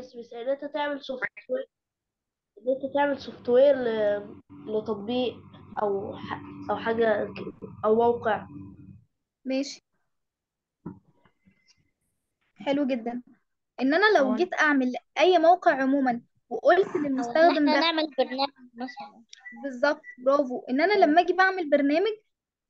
بس ان انت تعمل سوفت وير، لتطبيق او حاجه او موقع. ماشي، حلو جدا. ان انا لو جيت اعمل اي موقع عموما وقلت للمستخدم ده نعمل برنامج مثلا. بالظبط، برافو. ان انا لما اجي بعمل برنامج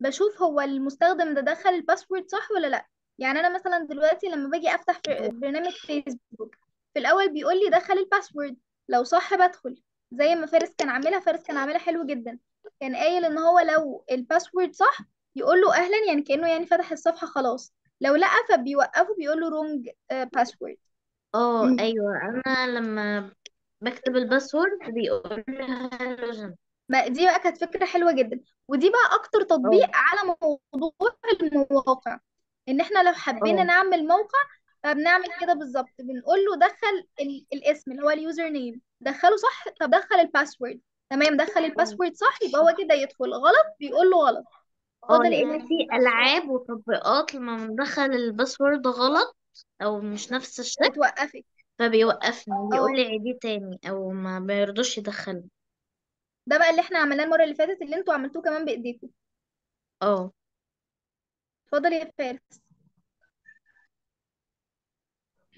بشوف هو المستخدم ده دخل الباسورد صح ولا لا. يعني انا مثلا دلوقتي لما باجي افتح برنامج فيسبوك في الاول بيقول لي دخل الباسورد، لو صح بدخل، زي ما فارس كان عاملها. حلو جدا، كان قايل ان هو لو الباسورد صح يقول له اهلا، يعني كانه فتح الصفحه خلاص. لو لا فبيوقفه بيقول له رونج باسورد. ايوه، انا لما بكتب الباسورد بيقول لي هلوجن. دي بقى كانت فكره حلوه جدا، ودي بقى اكتر تطبيق على موضوع المواقع. ان احنا لو حبينا نعمل موقع فبنعمل كده بالظبط، بنقول له دخل الاسم اللي هو اليوزر نيم، دخله صح. طب دخل الباسورد، تمام، دخل الباسورد صح، يبقى هو كده يدخل. غلط بيقول له غلط. لان في العاب وتطبيقات لما بندخل الباسورد غلط او مش نفس الشكل بتوقفك، فبيوقفني بيقول لي عيديه تاني او ما بيرضوش يدخله. ده بقى اللي احنا عملناه المره اللي فاتت، اللي انتوا عملتوه كمان بايديكم. اتفضل يا فارس.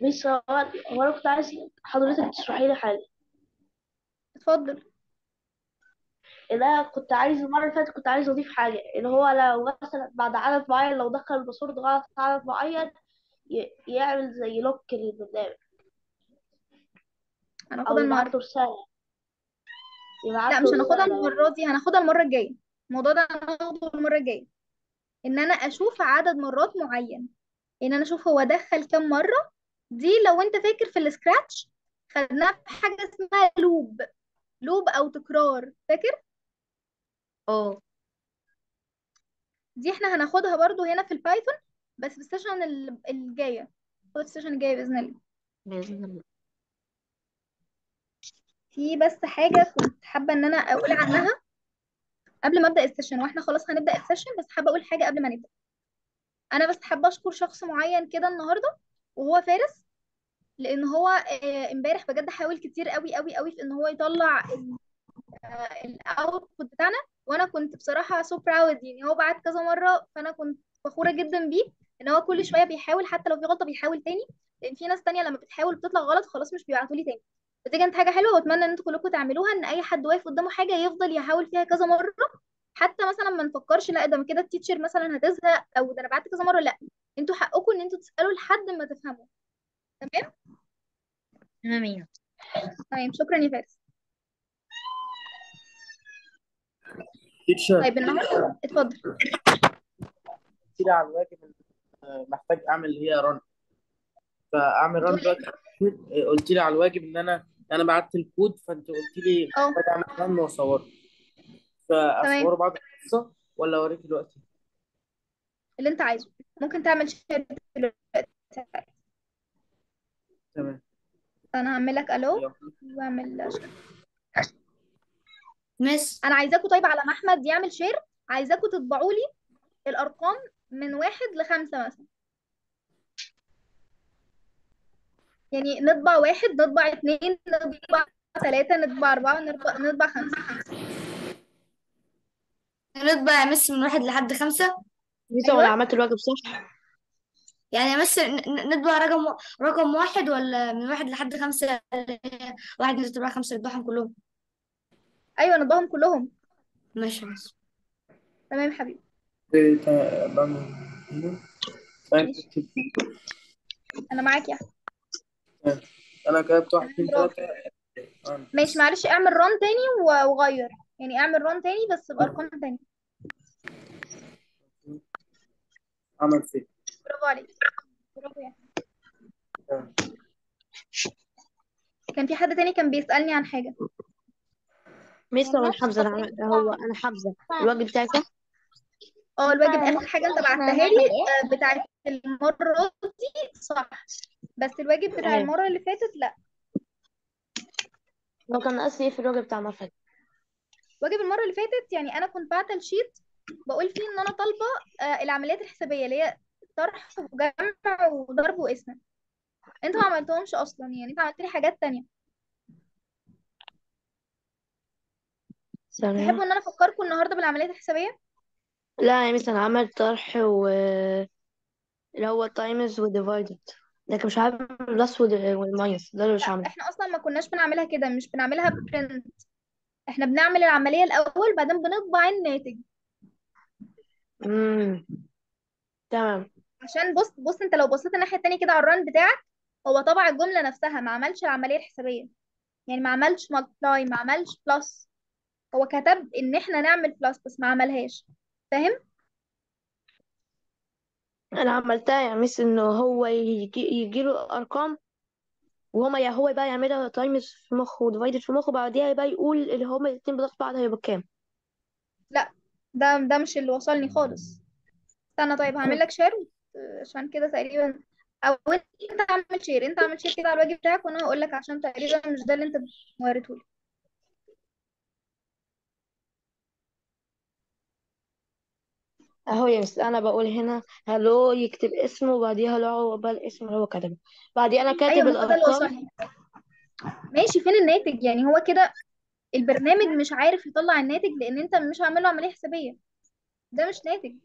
بس هو انا كنت عايز حضرتك تشرحي لي حاجه. اتفضل. انا كنت عايز المره اللي فاتت اضيف حاجه، ان هو لو مثلا بعد عدد معين لو دخل الباسورد غلط عدد معين يعمل زي لوك للبرنامج. هناخدها النهارده رساله. لا، مش هناخدها المره دي، هناخدها المره الجايه. الموضوع ده هناخده المره الجايه، ان انا اشوف عدد مرات معين، ان انا اشوف هو دخل كام مره. دي لو انت فاكر في السكراتش خدناها في حاجه اسمها لوب، او تكرار، فاكر؟ دي احنا هناخدها برضو هنا في البايثون، بس في السيشن الجايه. باذن الله. في بس حاجه كنت حابه ان انا اقول عنها قبل ما ابدا السيشن، واحنا خلاص هنبدا السيشن، بس حابه اقول حاجه قبل ما نبدا. انا بس حابه اشكر شخص معين كده النهارده، وهو فارس، لان هو امبارح بجد حاول كتير قوي قوي قوي في ان هو يطلع الاوتبوت بتاعنا، وانا كنت بصراحه سو براود. يعني هو بعت كذا مره، فانا كنت فخوره جدا بيه ان هو كل شويه بيحاول، حتى لو في غلطه بيحاول تاني، لان في ناس تانية لما بتحاول بتطلع غلط خلاص مش بيبعتوا لي تاني. فدي كانت حاجه حلوه، واتمنى ان انتوا كلكم تعملوها، ان اي حد واقف قدامه حاجه يفضل يحاول فيها كذا مره، حتى مثلا ما نفكرش لا ده كده التيتشر مثلا هتزهق، او ده انا بعت كذا مره. لا، انتوا حقكم ان انتوا تسالوا لحد ما تفهموا. تمام؟ تمام. طيب، شكرا يا فارس. طيب النهارده اتفضل. كده على الواجب محتاج اعمل هي رن، فاعمل رن دلوقتي. قلت لي على الواجب ان انا بعت الكود، فانت قلت لي محتاج اعمل رن واصوره، فاصوره بعد القصه ولا اوريك دلوقتي؟ اللي انت عايزه، ممكن تعمل شير دلوقتي. تمام، انا هعمل لك الو واعمل مس. انا عايزاكوا، طيب على ما احمد يعمل شير، عايزاكوا تطبعوا لي الارقام من 1 ل 5 مثلا. يعني نطبع 1، نطبع 2، نطبع 3، نطبع 4، نطبع 5. نطبع يا مس من 1 لحد 5. أيوة. ولا عملت الواجب صح؟ يعني بس نطبع رقم 1، ولا من 1 لحد 5؟ 1، 2، 3، 4، 5، نطبعهم كلهم. ايوه، نطبعهم كلهم. ماشي. تمام حبيبي. انا معاك يا احمد. انا كتبت 1، 2، 3. ماشي، معلش اعمل ران تاني وغير، يعني اعمل ران تاني بس بارقام تانية. عمل فيه. برافو عليك، برافو يا احمد. كان في حد تاني كان بيسألني عن حاجة. ميسا ولا حافظة؟ انا عملتها. هو انا حافظة الواجب بتاعي صح؟ الواجب اخر حاجة انت بعتها لي بتاعت المرة دي صح، بس الواجب بتاع المرة اللي فاتت لا. هو كان ناقص ايه في الواجب بتاع المرة اللي فاتت؟ واجب المرة اللي فاتت يعني انا كنت بعت الشيت بقول فيه ان انا طالبة العمليات الحسابية اللي هي طرح وجمع وضرب وقسمة. انت ما عملتهمش اصلا، يعني انت عملت لي حاجات تانية. تحبوا ثانية. ان انا افكركم النهارده بالعمليات الحسابية؟ لا يعني مثلا عمل طرح و اللي هو تايمز وديفايدد، لكن مش عارف بلس والماينس، ده اللي مش لا، عامله. احنا اصلا ما كناش بنعملها كده، مش بنعملها برنت، احنا بنعمل العملية الاول بعدين بنطبع الناتج. امم تمام. عشان بص انت لو بصيت الناحية التانية كده على الران بتاعك، هو طبع الجملة نفسها، ما عملش العملية الحسابية، يعني ما عملش مالتبلاي، ما عملش بلس، هو كتب ان احنا نعمل بلس بس ما عملهاش. فاهم؟ انا عملتها يعني مثل انه هو يجيله ارقام، هو بقى يعملها تايمز في مخه وديفايدد في مخه، بعديها بقى يقول اللي هما الاتنين بضغط بعض هيبقى كام. لا، ده مش اللي وصلني خالص. استنى، طيب هعمل لك شير عشان كده تقريبا، او انت عامل شير، كده على الواجب بتاعك، وانا هقول لك عشان تقريبا مش ده اللي انت مواريته لي. اهو يا مثل انا بقول هنا هلو، يكتب اسمه وبعديها لو بقى الاسم اللي هو كتبه، بعدين انا ايوه، كاتب ما هو ده اللي الارقام. وصلني. ماشي، فين الناتج؟ يعني هو كده البرنامج مش عارف يطلع الناتج لان انت مش عامل له عملية حسابية، ده مش ناتج.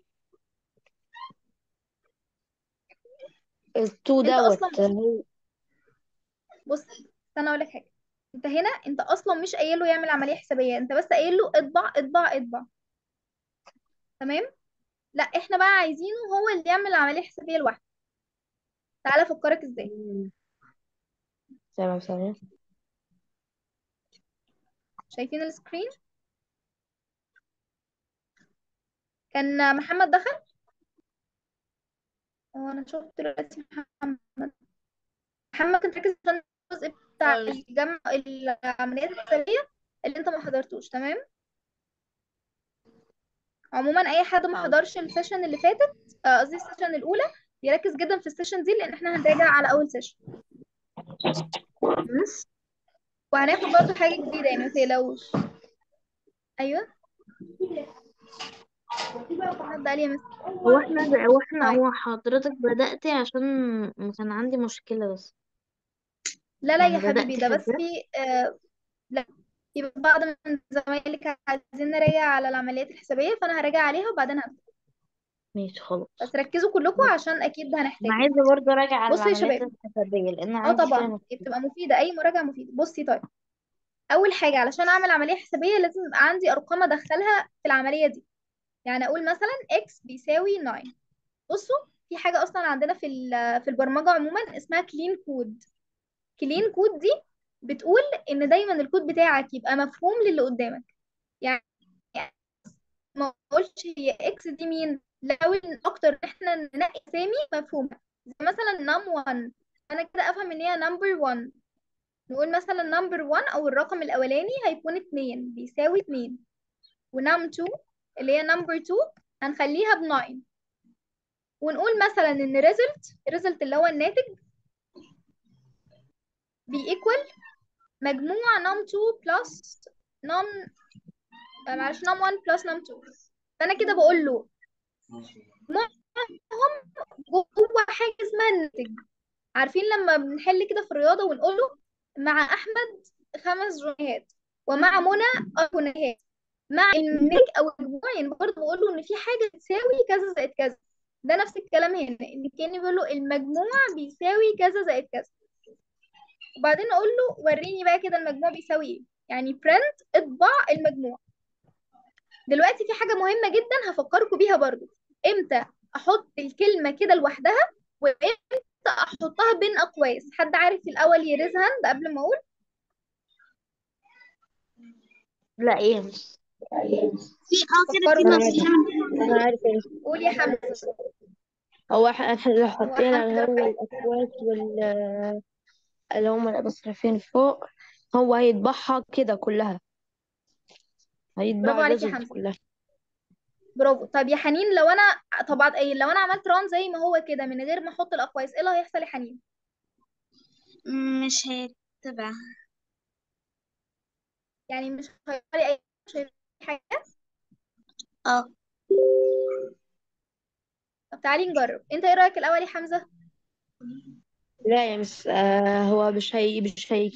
التو انت اصلا دوت هو بص، استنى اقول لك حاجه. انت اصلا مش قايل له يعمل عمليه حسابيه، انت بس قايل له اطبع اطبع اطبع. تمام؟ لا، احنا بقى عايزينه هو اللي يعمل العمليه الحسابيه لوحده. تعالى افكرك ازاي. مم. تمام. ثانية. شايفين السكرين؟ كان محمد دخل، انا شفت دلوقتي محمد كنت ركز عشان الجزء بتاع أوي. العمليات الحسابيه اللي انت ما حضرتوش. تمام. عموما اي حد ما أوي. حضرش السيشن اللي فاتت، قصدي السيشن الاولى، يركز جدا في السيشن دي لان احنا هنراجع على اول سيشن، بس وهناخد برضه حاجه جديده، يعني ما تقلقوش. ايوه، اتفضل يا مس. طيب، هو حضرتك بدأتي عشان كان عندي مشكلة، بس لا لا يا يعني حبيبي، بدأتي ده بس حاجات. في آه لا، في بعض من زمايلك عايزين نراجع على العمليات الحسابية، فأنا هراجع عليها وبعدين هبدأ، ماشي خلاص. بس ركزوا كلكم عشان أكيد أنا هنحتاجها. عايزة برضه أراجع على بصوا يا العمليات شباب، الحسابية لأن عندي فيها طبعا هي مشكلة. بتبقى مفيدة، أي مراجعة مفيدة. بصي، طيب أول حاجة علشان أعمل عملية حسابية لازم يبقى عندي أرقام أدخلها في العملية دي، يعني أقول مثلا x بيساوي 9. بصوا، في حاجة أصلا عندنا في البرمجة عموما اسمها كلين كود. كلين كود دي بتقول ان دايما الكود بتاعك يبقى مفهوم للي قدامك، يعني ما اقولش هي اكس دي مين، لا، حاول اكتر ان احنا ننقي اسامي مفهومه، زي مثلا نام 1، انا كده افهم ان هي نمبر 1، نقول مثلا نمبر 1 او الرقم الاولاني هيكون 2 بيساوي 2، ونام 2 اللي هي نمبر 2 هنخليها ب 9، ونقول مثلا ان ريزلت اللي هو الناتج بيكوال مجموع نم 2 بلس نم، معلش، نم 1 بلس نم 2. فانا كده بقول له معهم جوه حاجه اسمها الناتج. عارفين لما بنحل كده في الرياضه ونقول له مع احمد 5 جنيهات ومع منى 4 جنيهات، مع الناتج او المجموع، يعني برضه بقول له ان في حاجه تساوي كذا زائد كذا. ده نفس الكلام هنا، ان كاني بقول له المجموع بيساوي كذا زائد كذا، وبعدين اقول له وريني بقى كده المجموع بيساوي ايه، يعني print اطبع المجموع. دلوقتي في حاجه مهمه جدا هفكركم بيها برضو، امتى احط الكلمه كده لوحدها وامتى احطها بين اقواس. حد عارف الاول يريز هاند قبل ما اقول؟ لا ايه في كده في فكروا بقى، نصيحة أنا عارف إيه. قول يا حمزه. هو احنا لو هو حطينا حمزه اللي هو فايق. الأكواد اللي هما المصرفين فوق، هو هيطبعها كده كلها، برافو هيطبع عليك يا الريزلت حمزه، كلها. برافو. طب يا حنين، لو انا طبعا ايه، لو انا عملت ران زي ما هو كده من غير ما احط الاقواس، ايه اللي هيحصل يا حنين؟ مش هيتبع. يعني مش هيطلع لي اي، مش هيطلع لي حاجه. اه طب تعالي نجرب، انت ايه رايك الاول يا حمزه؟ لا يعني مش هو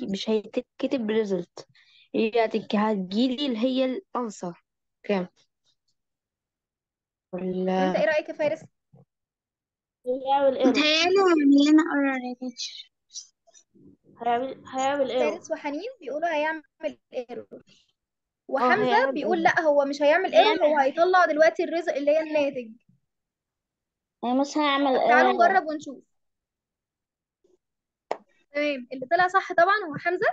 مش هيتكتب ريزلت، هي هتجيلي اللي هي الانسر كام. انت ايه رايك يا فارس؟ هيعمل ايرور. فارس وحنين بيقولوا هيعمل ايرور، وحمزه بيقول لا هو مش هيعمل ايرور، هو هيطلع دلوقتي الرزق اللي هي الناتج. انا مش هعمل ايرور، تعالوا نجرب ونشوف. تمام، اللي طلع صح طبعا هو حمزه.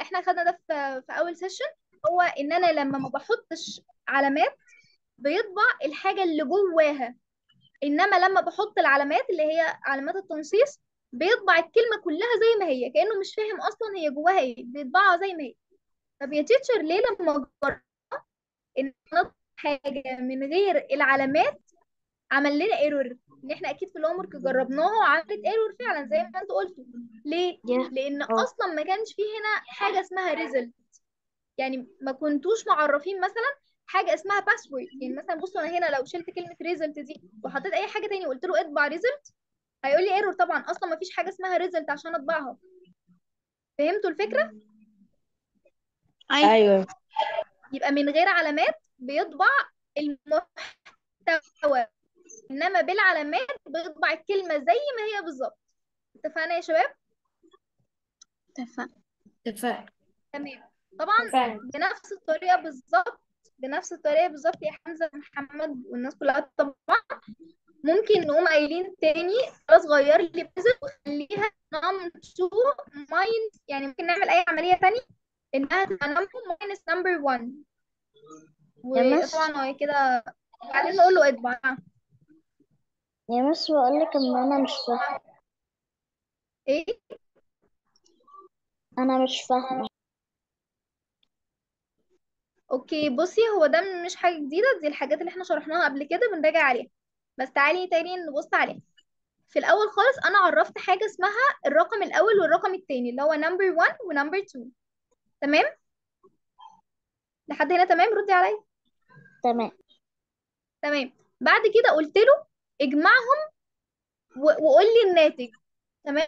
احنا خدنا ده في اول سيشن، هو ان انا لما ما بحطش علامات بيطبع الحاجه اللي جواها، انما لما بحط العلامات اللي هي علامات التنصيص بيطبع الكلمه كلها زي ما هي، كانه مش فاهم اصلا هي جواها ايه، بيطبعها زي ما هي. طب يا تيتشر ليه لما جربنا ان نطبع حاجه من غير العلامات عمل لنا ايرور؟ ان احنا اكيد في الهوم ورك جربناها وعملت ايرور فعلا زي ما انت قلت. ليه؟ لان اصلا ما كانش فيه هنا حاجه اسمها ريزلت، يعني ما كنتوش معرفين مثلا حاجه اسمها باسورد. يعني مثلا بصوا انا هنا لو شلت كلمه ريزلت دي وحطيت اي حاجه تاني وقلت له اطبع ريزلت هيقول لي ايرور، طبعا اصلا ما فيش حاجه اسمها ريزلت عشان اطبعها. فهمتوا الفكره؟ ايوه، يبقى من غير علامات بيطبع المحتوى، انما بالعلامات بيطبع الكلمه زي ما هي بالظبط. اتفقنا يا شباب؟ اتفقنا. تمام، طبعا بنفس الطريقه بالظبط، بنفس الطريقه بالظبط يا حمزه ومحمد والناس كلها طبعا. ممكن نقوم قايلين تاني خلاص غير لي بزل وخليها نم تو ماينس، يعني ممكن نعمل اي عمليه تاني انها تبقى نم ماينس نمبر 1. وطبعا هي كده بعدين نقول له اطبع. يا مس بقول لك ان انا مش فاهمه. ايه؟ انا مش فاهمه. اوكي بصي، هو ده مش حاجه جديده، دي الحاجات اللي احنا شرحناها قبل كده بنراجع عليها، بس تعالي تاني نبص عليها. في الاول خالص انا عرفت حاجه اسمها الرقم الاول والرقم الثاني اللي هو نمبر 1 ونمبر 2. تمام لحد هنا؟ تمام، ردي عليا. تمام. بعد كده قلت له اجمعهم وقول لي الناتج. تمام،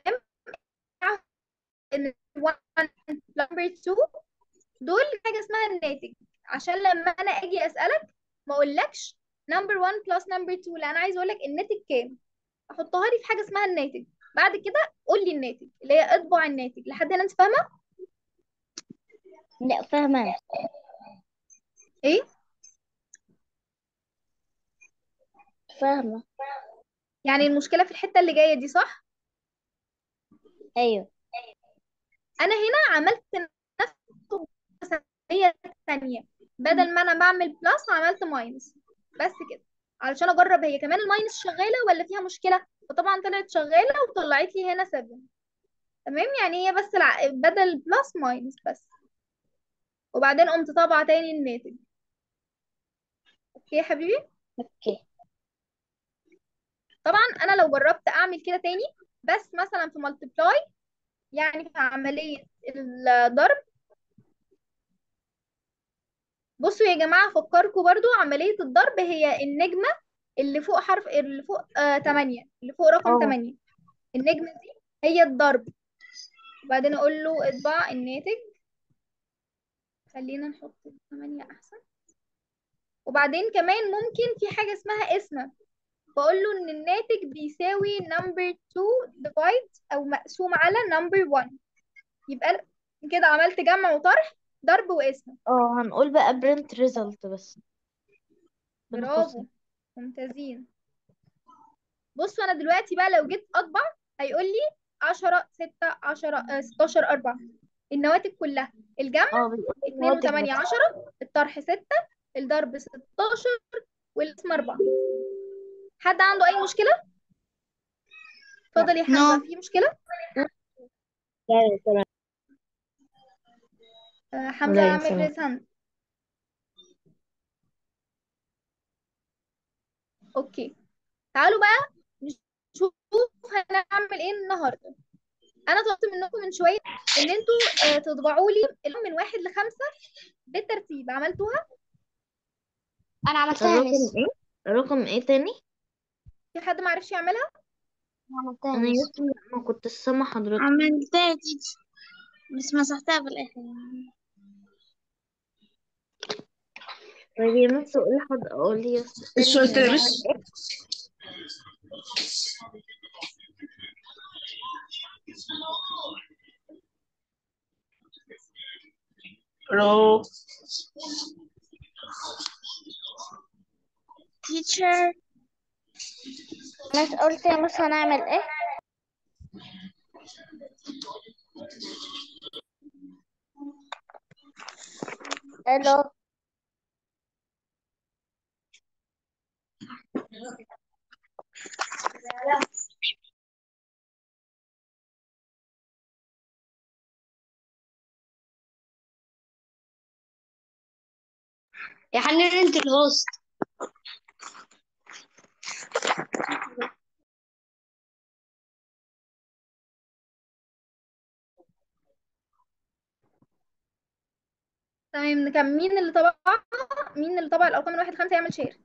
نمبر 2 دول حاجه اسمها الناتج، عشان لما انا اجي اسالك ما اقولكش نمبر 1 بلس نمبر 2، لا انا عايز اقول لك الناتج كام، احطها لي في حاجه اسمها الناتج. بعد كده قول لي الناتج اللي هي اطبع الناتج. لحد هنا انت فاهمه؟ لا فاهمه. ايه فاهمه يعني المشكله في الحته اللي جايه دي، صح؟ ايوه، انا هنا عملت نفس هي الثانيه، بدل ما انا بعمل بلس عملت ماينس، بس كده علشان اجرب هي كمان الماينس شغاله ولا فيها مشكله. فطبعا طلعت شغاله وطلعت لي هنا 7. تمام، يعني هي بس بدل بلس ماينس بس. وبعدين قمت طابعه تاني الناتج. اوكي يا حبيبي؟ اوكي. طبعا انا لو جربت اعمل كده تاني بس مثلا في ملتبلاي، يعني في عمليه الضرب. بصوا يا جماعه افكركم برضو، عمليه الضرب هي النجمه اللي فوق حرف اللي فوق 8، اللي فوق رقم 8، النجمه دي هي الضرب. وبعدين اقول له اطبع الناتج، خلينا نحط 8 احسن. وبعدين كمان ممكن في حاجه اسمها قسمه، بقول له ان الناتج بيساوي نمبر 2 ديفايد او مقسوم على نمبر 1. يبقى كده عملت جمع وطرح، ضرب وقسمه. هنقول بقى برنت ريزلت بس. برافو، ممتازين. بصوا انا دلوقتي بقى لو جيت اطبع هيقول لي 10 6 10 16 4، النواتج كلها، الجمع 2 و8 10، الطرح 6، الضرب 16، والقسمه 4. حد عنده اي مشكله؟ اتفضلي يا حمزه. في مشكله؟ لا تمام. حمزه عامل ريس هاند. اوكي، تعالوا بقى نشوف هنعمل ايه النهارده. انا طلبت منكم من شويه ان انتوا تطبعوا لي من 1 ل 5 بالترتيب، عملتوها؟ انا عملتها. الرقم ايه تاني؟ في حد ما عرفش يعملها؟ انا عملتها يوسف ما كنت سامع حضرتك. عملتها دي بس مسحتها في الاخر يعني. طيب يا نفس قولي حد قولي يا شو قلت لي بس رو تيتشر انا قلت يا مس هنعمل ايه؟ الو يا حنان انت الهوست. تمام كم مين اللي طبع الارقام من 1 ل 5 يعمل شير.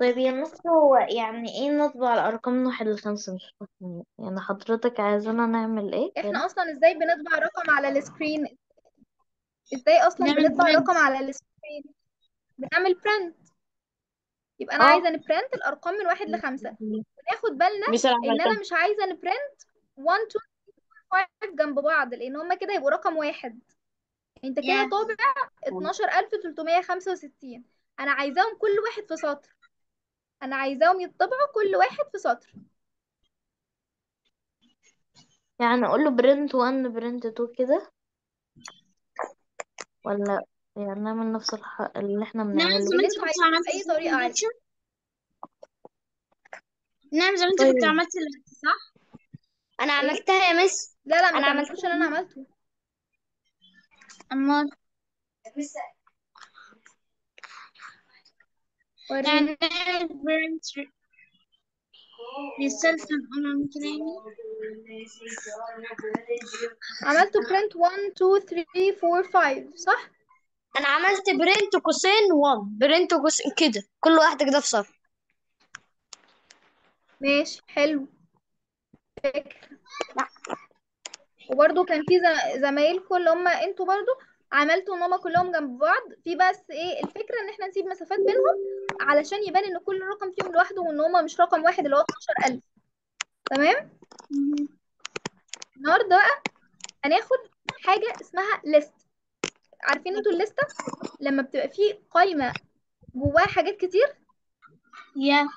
طيب يا مصر هو يعني ايه نطبع الارقام من 1 ل 5؟ مش فاهمه يعني حضرتك عايزانا نعمل ايه؟ احنا اصلا ازاي بنطبع رقم على السكرين؟ ازاي اصلا بنطبع رقم على السكرين؟ بنعمل print. يبقى انا عايزه نبرنت الارقام من 1 ل 5. وناخد بالنا ان انا مش عايزه نبرنت 1 2 5 جنب بعض لان هما كده يبقوا رقم 1. انت كده طابع 12365. انا عايزاهم كل واحد في سطر. انا عايزاهم يتطبعوا كل واحد في سطر. يعني اقول له برنت 1 برنت 2 كده ولا يعني نعمل نفس اللي احنا بنعمله؟ نعم زي ما انت كنت عملت اي طريقه عادي. نعم زي ما انت كنت عملت صح. انا عملتها يا مس. لا لا ما عملتوش اللي انا عملته. امال يعني برنت ريسلت انا ممكن عملته برنت 1 2 3 4 5 صح. انا عملت برنت قوسين 1 برنت قوسين كده كل واحده كده في صف. ماشي حلو فكرة. وبرده كان في زمايلكم اللي هم انتوا برده عملتوا ان هم كلهم جنب بعض. في بس ايه الفكره ان احنا نسيب مسافات بينهم علشان يبان ان كل رقم فيهم لوحده وان هم مش رقم واحد اللي هو 12000. تمام. النهارده بقى هناخد حاجه اسمها ليست. عارفين انتوا الليسته لما بتبقى فيه قايمه جواها حاجات كتير يا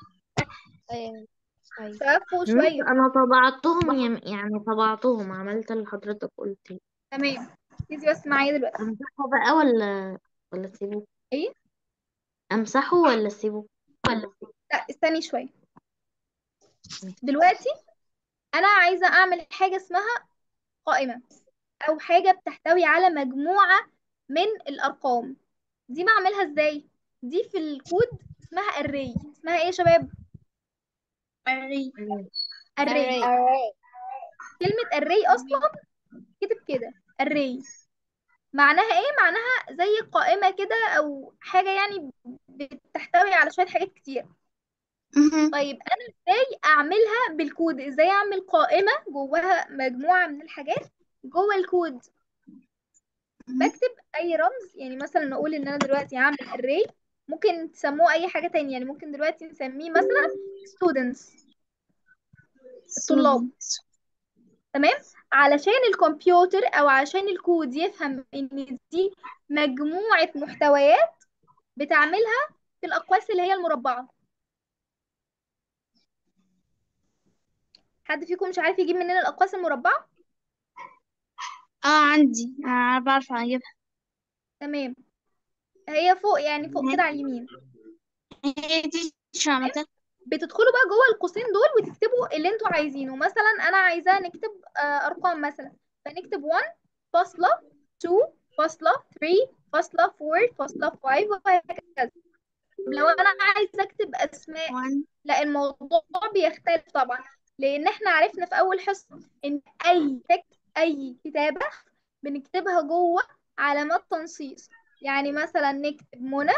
شافوا شويه. انا طبعتهم يعني طبعتهم عملت اللي حضرتك قلتيه. تمام تيجي بس معايا دلوقتي. امسحه بقى ولا سيبه؟ ايه امسحه ولا سيبه؟ لا استني شويه. دلوقتي انا عايزه اعمل حاجه اسمها قائمه او حاجه بتحتوي على مجموعه من الارقام. دي بعملها ازاي؟ دي في الكود اسمها array. اسمها ايه يا شباب؟ array. كلمه array اصلا كتب كده array معناها ايه؟ معناها زي قائمه كده او حاجه يعني بتحتوي على شويه حاجات كتير. طيب انا ازاي اعملها بالكود؟ ازاي اعمل قائمه جواها مجموعه من الحاجات جوه الكود؟ بكتب اي رمز. يعني مثلا اقول ان انا دلوقتي هعمل array ممكن تسموه اي حاجه تانية. يعني ممكن دلوقتي نسميه مثلا students الطلاب. تمام. علشان الكمبيوتر او علشان الكود يفهم ان دي مجموعه محتويات بتعملها في الاقواس اللي هي المربعه. حد فيكم مش عارف يجيب مننا الاقواس المربعه؟ عندي انا بعرف اجيبها. تمام. هي فوق يعني فوق كده على اليمين. بتدخلوا بقى جوه القوسين دول وتكتبوا اللي انتوا عايزينه. مثلا انا عايزاه نكتب ارقام مثلا فنكتب 1.2.3.4.5 وهكذا. لو انا عايزه اكتب اسماء لا الموضوع بيختلف طبعا لان احنا عرفنا في اول حصه ان اي كتابه بنكتبها جوه علامات تنصيص. يعني مثلا نكتب منى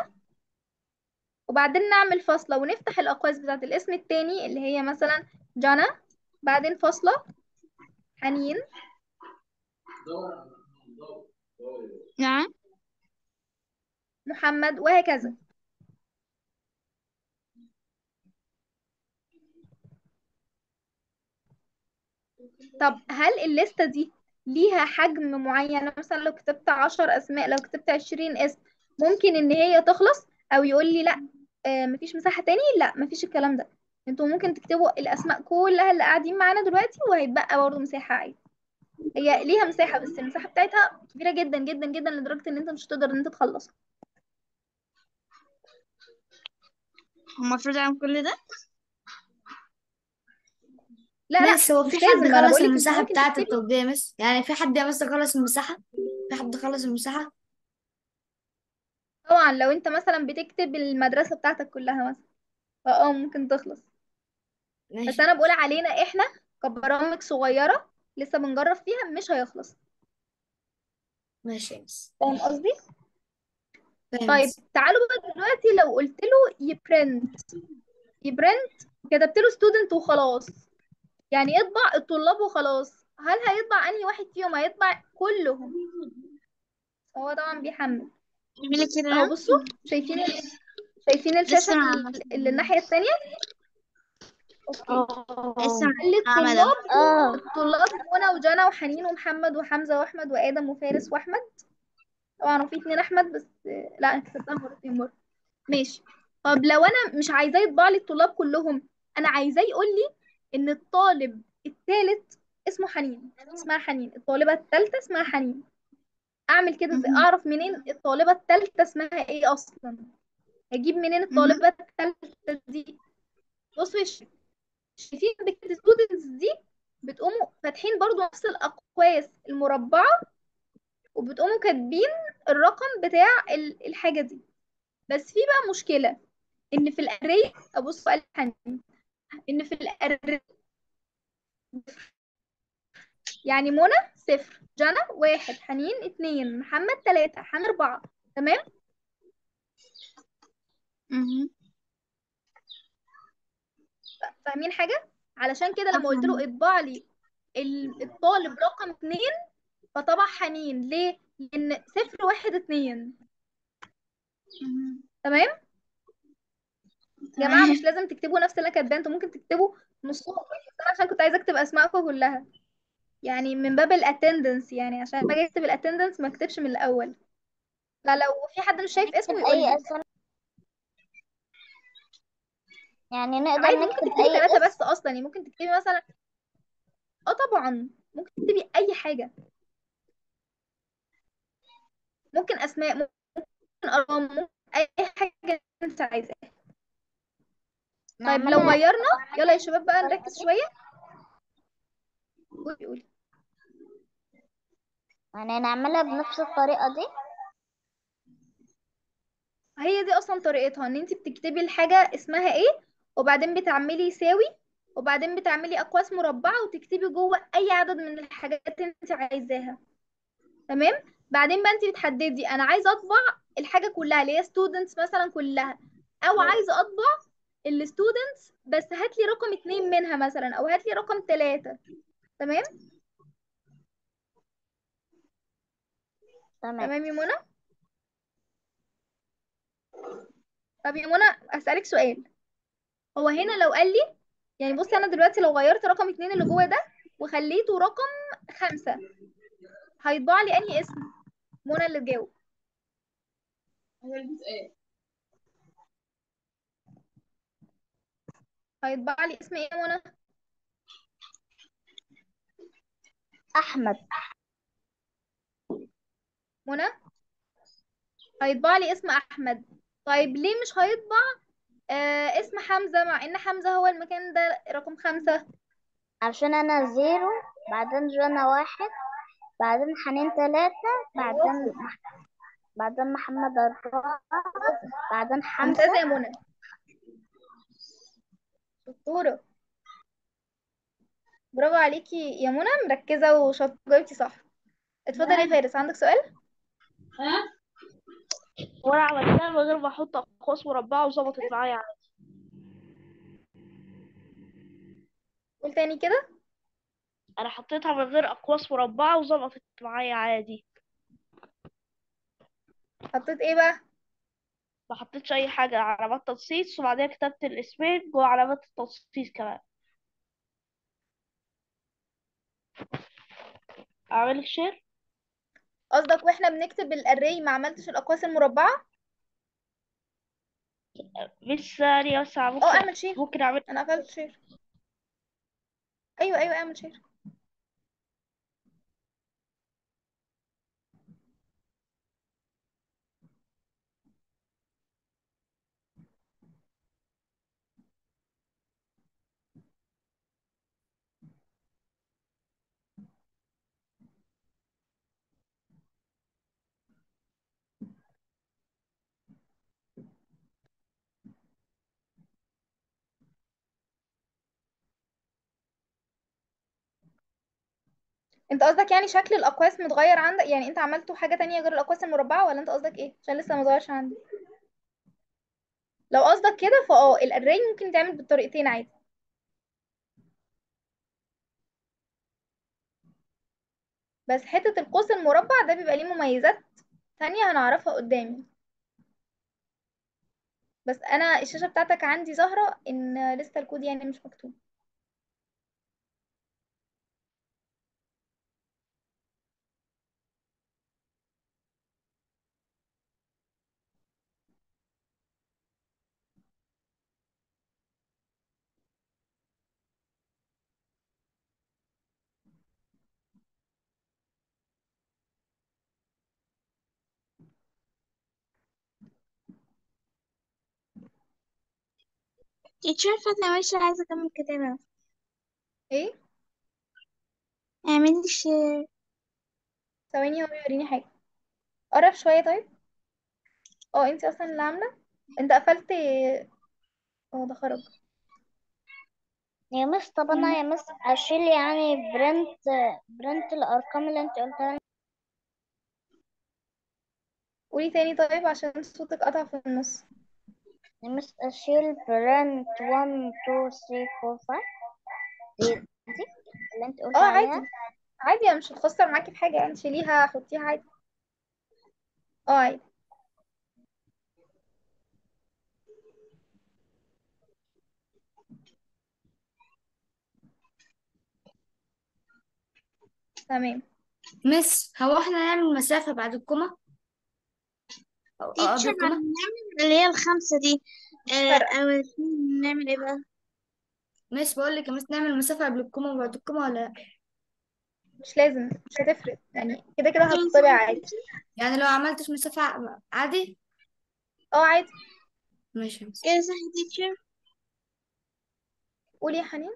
وبعدين نعمل فاصلة ونفتح الأقواس بتاعت الاسم التاني اللي هي مثلا جانا، بعدين فاصلة حنين. نعم محمد وهكذا. طب هل الليستة دي ليها حجم معين؟ مثلا لو كتبت 10 أسماء، لو كتبت 20 اسم، ممكن إن هي تخلص أو يقول لي لأ مفيش مساحة تاني؟ لأ مفيش الكلام ده. انتوا ممكن تكتبوا الأسماء كلها اللي قاعدين معانا دلوقتي وهيتبقى برضه مساحة عادي. هي ليها مساحة بس المساحة بتاعتها كبيرة جدا جدا جدا لدرجة إن أنت مش هتقدر إن أنت تخلصها. المفروض أعمل كل ده؟ لا بس هو في حد خلص المساحة بتاعة التطبيق بس؟ يعني في حد بس خلص المساحة؟ في حد خلص المساحة؟ طبعا لو انت مثلا بتكتب المدرسة بتاعتك كلها مثلا ممكن تخلص ماشي. بس انا بقول علينا احنا كبرامج صغيرة لسه بنجرب فيها مش هيخلص. ماشي فاهم قصدي؟ طيب تعالوا بقى دلوقتي لو قلت له يبرنت كتبت له ستودنت وخلاص، يعني اطبع الطلاب وخلاص، هل هيطبع انهي واحد فيهم؟ هيطبع كلهم. هو طبعا بيحمل اهو. بصوا شايفين الشاشه اللي الناحيه الثانيه؟ الطلاب منى وجنى وحنين ومحمد وحمزه واحمد وادم وفارس واحمد. طبعا هو في 2 احمد بس، لا انا كتبتها مرتين مره. ماشي. طب لو انا مش عايزاه يطبع لي الطلاب كلهم، انا عايزاه يقول لي ان الطالب الثالث اسمه حنين، اسمها حنين، الطالبة الثالثة اسمها حنين. اعمل كده ازاي؟ اعرف منين الطالبة الثالثة اسمها ايه اصلا؟ هجيب منين الطالبة الثالثة دي؟ بصوا شايفين بكده ستودنتس دي بتقوموا فاتحين برضو نفس الاقواس المربعة وبتقوموا كاتبين الرقم بتاع الحاجة دي. بس في بقى مشكلة ان في الاري، ابصوا قال حنين ان في الاري يعني منى 0، جنى 1، حنين 2، محمد 3، حنين 4. تمام. فاهمين حاجه؟ علشان كده لما قلت له اطبع لي الطالب رقم 2 فطبع حنين. ليه؟ لان 0 1 2. تمام يا جماعه، مش لازم تكتبوا نفس اللي انا كاتباه، انتوا ممكن تكتبوا نصهم عشان كنت عايزه اكتب اسمائكم كلها، يعني من باب الاتندنس، يعني عشان باجي اكتب الاتندنس ما اكتبش من الاول. فلو في حد مش شايف اسمه يقول لي يعني نقدر نكتب اي 3 بس اصلا، يعني ممكن تكتبي مثلا طبعا ممكن تكتبي اي حاجه، ممكن اسماء، ممكن ارقام، ممكن اي حاجه انت عايزاها. طيب لو غيرنا، يلا يا شباب بقى نركز شوية. قولي يعني نعملها بنفس الطريقة دي. هي دي أصلا طريقتها، إن أنت بتكتبي الحاجة اسمها إيه وبعدين بتعملي يساوي وبعدين بتعملي أقواس مربعة وتكتبي جوه أي عدد من الحاجات أنت عايزاها. تمام. بعدين بقى أنت بتحددي أنا عايزة أطبع الحاجة كلها اللي هي students مثلا كلها، أو عايزة أطبع الستودنتس بس هات لي رقم 2 منها مثلا، او هات لي رقم 3. تمام تمام يا منى. طب يا منى اسالك سؤال، هو هنا لو قال لي يعني بصي انا دلوقتي لو غيرت رقم 2 اللي جوه ده وخليته رقم 5 هيطبع لي انهي اسم؟ منى اللي تجاوب. هيطبع لي اسم ايه يا منى؟ احمد. منى هيطبع لي اسم احمد. طيب ليه مش هيطبع اسم حمزه مع ان حمزه هو المكان ده رقم 5؟ علشان انا 0 بعدين جنى 1 بعدين حنين 3 بعدين محمد 4 بعدين حمزه. ممتازه يا منى، شطورة، برافو عليكي يا منى، مركزة وشاطرة، جاوبتي صح. اتفضلي يا فارس، عندك سؤال؟ وانا عملتها من غير ما احط اقواس مربعه وظبطت معايا عادي. قول تاني كده. انا حطيتها من غير اقواس مربعه وظبطت معايا عادي. حطيت ايه بقى؟ ما حطيتش اي حاجه، علامات تنصيص وبعدين كتبت الاسمين جوه علامات التنصيص كمان. اعمل شير قصدك واحنا بنكتب الاري ما عملتش الاقواس المربعه؟ مش ثانيه بس. اعمل شير. ممكن اعمل، انا قفلت شير. ايوه اعمل شير. انت قصدك يعني شكل الاقواس متغير عندك؟ يعني انت عملته حاجه تانية غير الاقواس المربعه، ولا انت قصدك ايه؟ عشان لسه متغيرش عندي. لو قصدك كده فاه الاري ممكن يتعمل بالطريقتين عادي. بس حته القوس المربع ده بيبقى ليه مميزات تانية هنعرفها قدامي. بس انا الشاشه بتاعتك عندي ظاهره ان لسه الكود يعني مش مكتوب. تيتشر فاطمة ماشي، عايزة أكمل كتابة. ايه؟ اعملي شير. ثواني هو بيوريني حاجة. قرب شوية. طيب انتي اصلا اللي عاملة؟ انت قفلت. ده خرج يا مس. طب انا يا مس اشيل يعني برنت الارقام اللي انت قلتها لي. قولي تاني طيب عشان صوتك قطع في النص. I must assume print 1 2 3 4 5. اللي انت قلت عليها عادي مش هتخسر معاكي في حاجة، انت شيليها حطيها عادي. عادي. تمام. مس هو احنا نعمل مسافة بعد الكومة؟ تيتشر هنعمل اللي هي ال5 دي أو نعمل ايه بقى؟ ماشي. بقولك يا مس نعمل مسافة قبل الكومة وبعد الكومة ولا مش لازم؟ مش هتفرق يعني، كده كده هتطبع عادي. يعني لو عملتش مسافة عادي؟ عادي. ماشي يا مس كده صح يا تيتشر؟ قولي يا حنين.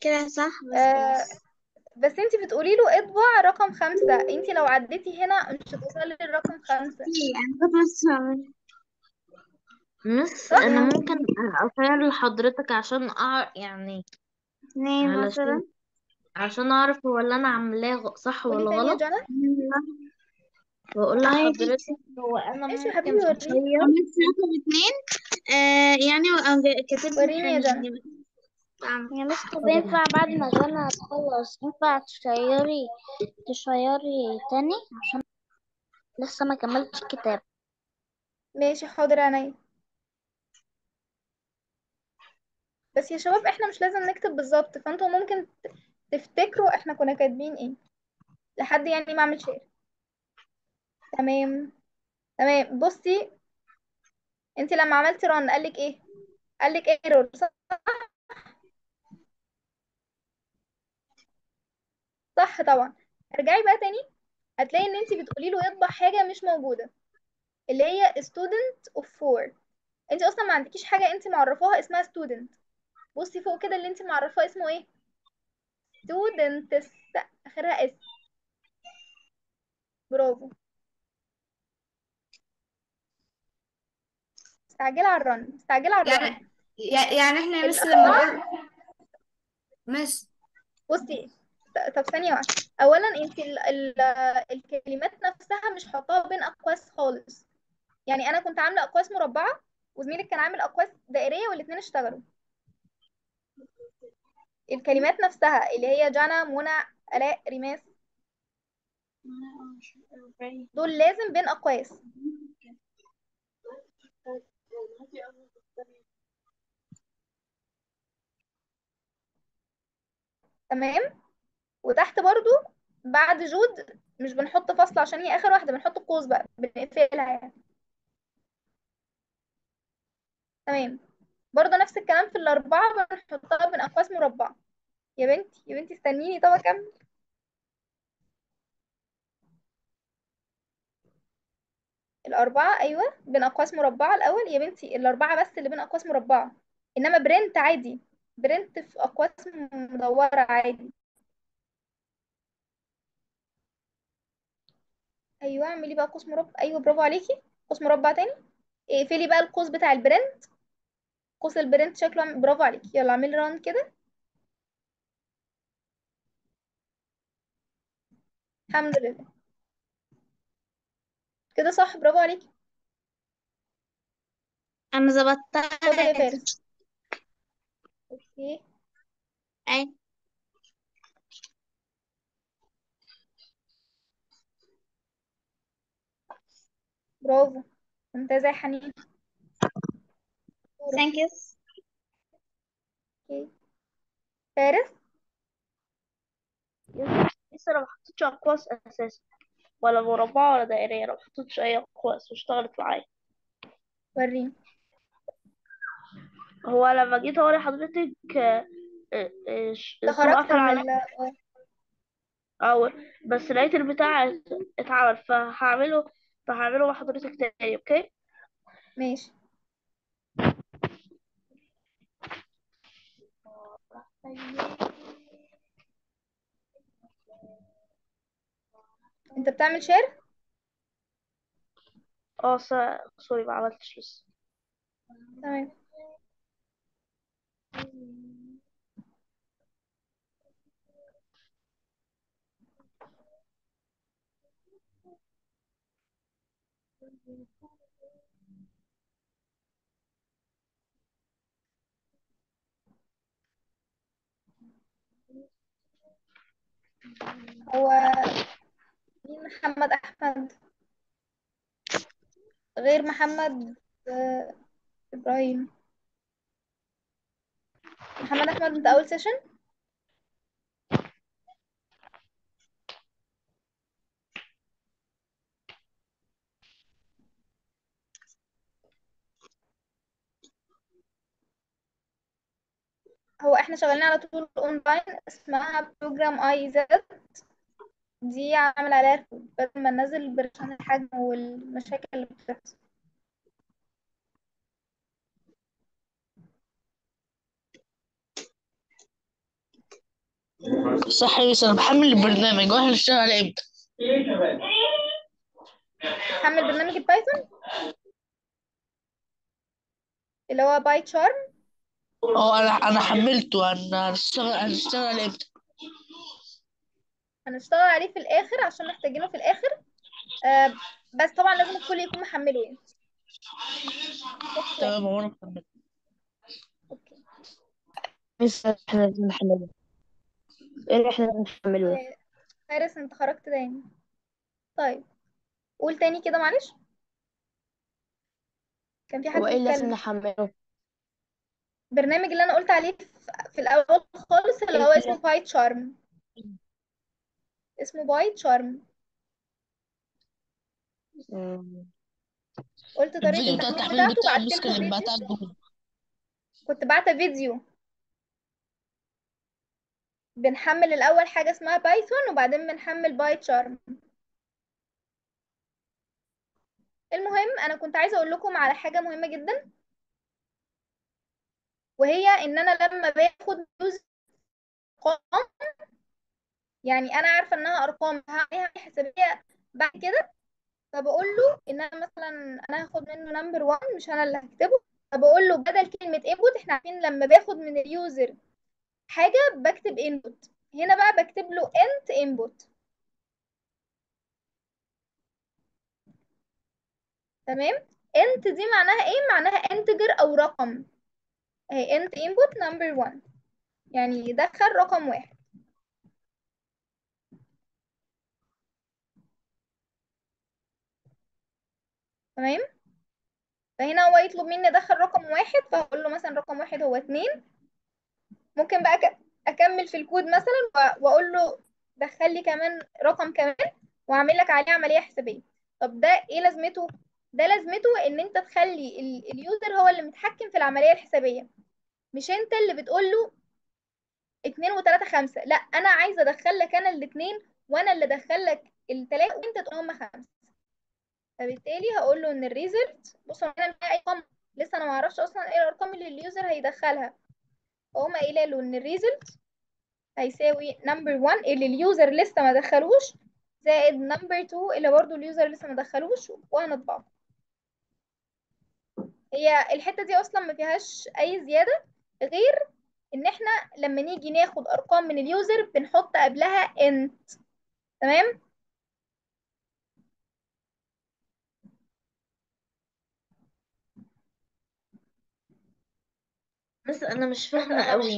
كده صح. بس انتي بتقولي له اطبع رقم 5، انتي لو عديتي هنا مش هتوصلي للرقم 5. مس انا ممكن اغير لحضرتك عشان يعني عشان اعرف هو اللي انا عاملاه صح ولا غلط. واقول لحضرتك هو انا ماشي يا حبيبي. وريني رقم 2 يعني كاتب وريني يا جنى يا مس. طب ينفع بعد ما جانا تخلص ينفع تشيري تاني عشان لسه ما كملتش الكتاب؟ ماشي حاضر عينيا. بس يا شباب احنا مش لازم نكتب بالظبط، فانتوا ممكن تفتكروا احنا كنا كاتبين ايه لحد يعني ما اعمل شير. تمام. بصي انت لما عملتي ران قالك ايه؟ قالك ايرور صح؟ صح طبعا. ارجعي بقى تاني هتلاقي ان انت بتقولي له يطبع حاجه مش موجوده اللي هي student of 4. انت اصلا ما عندكيش حاجه انت معرفاها اسمها student. بصي فوق كده اللي انت معرفاه اسمه ايه؟ student اخرها اس. برافو. مستعجله على الرن، مستعجله على الرن. يعني احنا بس لما ماشي. بصي طب ثانية واحدة. أولا انت الكلمات نفسها مش حاطاها بين أقواس خالص، يعني انا كنت عامله اقواس مربعه وزميلك كان عامل اقواس دائريه والاثنين اشتغلوا. الكلمات نفسها اللي هي جانا، منى، الاء، ريماس، دول لازم بين اقواس. تمام. وتحت برضو بعد جود مش بنحط فاصل عشان هي اخر واحده، بنحط قوس بقى بنقفلها يعني. تمام. برضه نفس الكلام في الاربعه بنحطها بين اقواس مربعه. يا بنتي يا بنتي استنيني، طب اكمل. الاربعه ايوه بين اقواس مربعه الاول يا بنتي، الاربعه بس اللي بين اقواس مربعه، انما برنت عادي، برنت في اقواس مدوره عادي. ايوه اعملي بقى قوس مربع. ايوه برافو عليكي، قوس مربع تاني، اقفلي بقى القوس بتاع البرنت، قوس البرنت شكله. برافو عليكي. يلا اعملي ران كده. الحمد لله كده صح، برافو عليكي. انا ظبطتها. اتفضلي يا فارس. اوكي اي برافو ممتازة يا حنين. ثانك يو. اوكي فارس لسه انا ما حطيتش اقواس اساسا، ولا مربعة ولا دائرية، انا ما حطيتش اي اقواس واشتغلت معايا. وريني. هو لما جيت اوري حضرتك تخرجت من بس لقيت البتاع اتعمل، فهعمله مع حضرتك تاني. اوكي ماشي. انت بتعمل شير؟ سوري ما عملتش لسه. تمام. هو مين محمد أحمد غير محمد إبراهيم؟ محمد أحمد أنت أول سيشن؟ هو احنا شغالين على طول اونلاين اسمها بروجرام اي زد، دي عامل عليها ركود بدل ما ننزل برشان الحجم والمشاكل اللي بتحصل. صح يا يوسف، انا بحمل البرنامج واحنا بنشتغل على امتى؟ بتحمل برنامج البايثون اللي هو باي تشارم. انا حملته. هنشتغل عليه امتى؟ هنشتغل عليه في الاخر عشان محتاجينه في الاخر. بس طبعا لازم الكل يكون محمله يعني. تمام هو انا محمله. اوكي لسه احنا لازم نحمله. ايه اللي احنا لازم نحمله؟ فارس انت خرجت تاني. طيب قول تاني كده معلش، كان في حد بيتكلم. وايه اللي لازم نحمله؟ البرنامج اللي انا قلت عليه في الاول خالص اللي هو اسمه باي تشارم، اسمه باي تشارم. قلت طريقه التحميل بتاعته وبعت لكم فيديو، كنت بعت فيديو بنحمل الاول حاجه اسمها بايثون وبعدين بنحمل باي تشارم. المهم انا كنت عايزه اقول لكم على حاجه مهمه جدا، وهي ان انا لما باخد جزء ارقام، يعني انا عارفه انها ارقام هعملها حسابيه بعد كده، فبقول له ان انا مثلا انا هاخد منه نمبر 1 مش انا اللي هكتبه، فبقول له بدل كلمه انبوت احنا عارفين لما باخد من اليوزر حاجه بكتب انبوت، هنا بقى بكتب له انت انبوت. تمام. انت دي معناها ايه؟ معناها انتجر او رقم اهي، انت انبوت نمبر 1 يعني يدخل رقم 1. تمام. فهنا هو يطلب مني ادخل رقم 1، فهقول له مثلا رقم 1 هو 2. ممكن بقى اكمل في الكود مثلا واقول له دخل لي كمان رقم كمان واعمل لك عليه عمليه حسابيه. طب ده ايه لازمته؟ ده لازمته ان انت تخلي اليوزر هو اللي متحكم في العمليه الحسابيه، مش انت اللي بتقول له 2 و3 5. لا، انا عايزه ادخل لك انا الاثنين وانا اللي ادخل لك ال3 وانت تقول هم 5. فبالتالي هقول له ان الريزلت، بصوا هنا ارقام لسه انا ما اعرفش اصلا ايه الارقام اللي اليوزر هيدخلها، فاقوم قايله له ان الريزلت هيساوي نمبر 1 اللي اليوزر لسه ما دخلوش زائد نمبر 2 اللي برضه اليوزر لسه ما دخلوش، وهنطبعه. هي الحته دي اصلا ما فيهاش اي زياده غير ان احنا لما نيجي ناخد ارقام من اليوزر بنحط قبلها int. تمام. بس انا مش فاهمه قوي.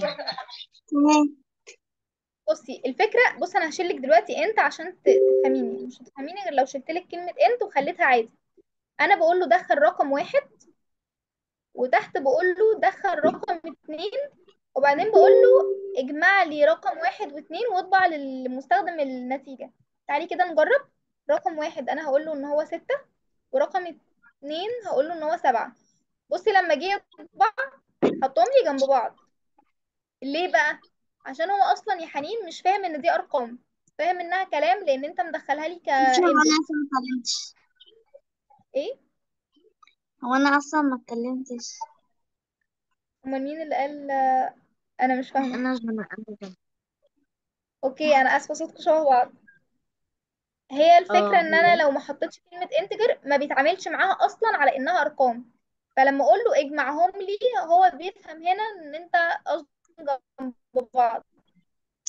بصي الفكره، بص انا هشيلك دلوقتي انت عشان تفهميني، مش هتفهميني غير لو شلتلك كلمه انت وخليتها عادي. انا بقول له دخل رقم 1، وتحت بقول له دخل رقم 2، وبعدين بقول له اجمع لي رقم 1 و2 واطبع للمستخدم النتيجه. تعالي كده نجرب. رقم 1 انا هقول له ان هو 6، ورقم 2 هقول له ان هو 7. بصي لما جه يطبع حطهم لي جنب بعض. ليه بقى؟ عشان هو اصلا يا حنين مش فاهم ان دي ارقام، فاهم انها كلام، لان انت مدخلها لي ك ايه. هو انا اصلا ما اتكلمتش. امال مين اللي قال انا مش فاهمه؟ انا اوكي، انا اسفه صوتكم شبه بعض. هي الفكره ان انا لو ما حطيتش كلمه انتجر ما بيتعاملش معاها اصلا على انها ارقام، فلما اقول له اجمعهم لي هو بيفهم هنا ان انت قصدك جنب بعض،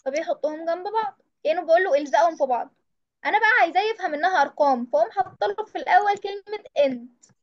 فبيحطهم جنب بعض كانه يعني بقول له الزقهم في بعض. انا بقى عايزاه يفهم انها ارقام، فاقوم حاطه له في الاول كلمه انت.